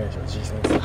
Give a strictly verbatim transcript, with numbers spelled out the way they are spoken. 卖手机生意。